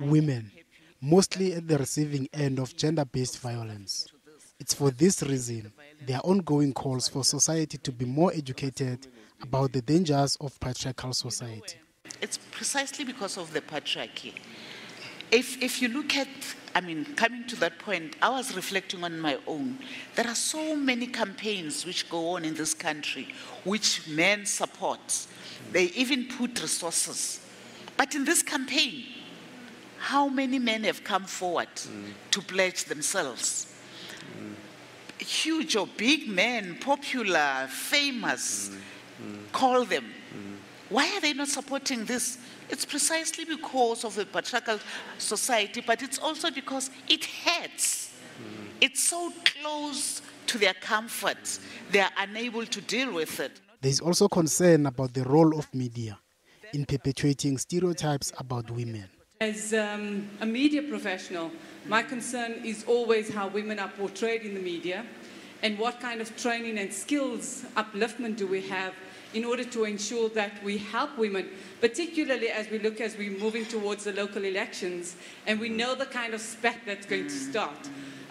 women, mostly at the receiving end of gender-based violence. It's for this reason there are ongoing calls for society to be more educated about the dangers of patriarchal society. It's precisely because of the patriarchy. If you look at, coming to that point, I was reflecting on my own. There are so many campaigns which go on in this country, which men support. They even put resources. But in this campaign, how many men have come forward to pledge themselves? Huge or big men, popular, famous, call them. Why are they not supporting this? It's precisely because of the patriarchal society, but it's also because it hurts. It's so close to their comfort. They are unable to deal with it. There is also concern about the role of media in perpetuating stereotypes about women. As a media professional, my concern is always how women are portrayed in the media and what kind of training and skills upliftment do we have in order to ensure that we help women, particularly as we look as we're moving towards the local elections and we know the kind of spat that's going to start.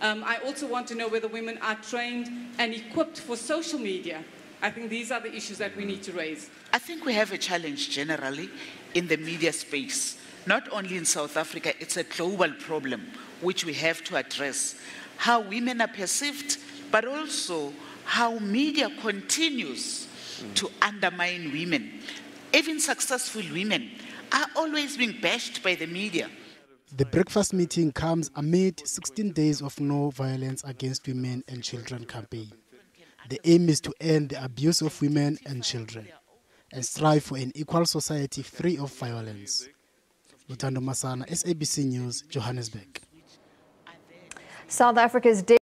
I also want to know whether women are trained and equipped for social media. I think these are the issues that we need to raise. I think we have a challenge generally in the media space. Not only in South Africa, it's a global problem which we have to address. How women are perceived, but also how media continues to undermine women. Even successful women are always being bashed by the media. The breakfast meeting comes amid 16 days of No Violence Against Women and Children campaign. The aim is to end the abuse of women and children and strive for an equal society free of violence. Lutando Masana, SABC News, Johannesburg. South Africa's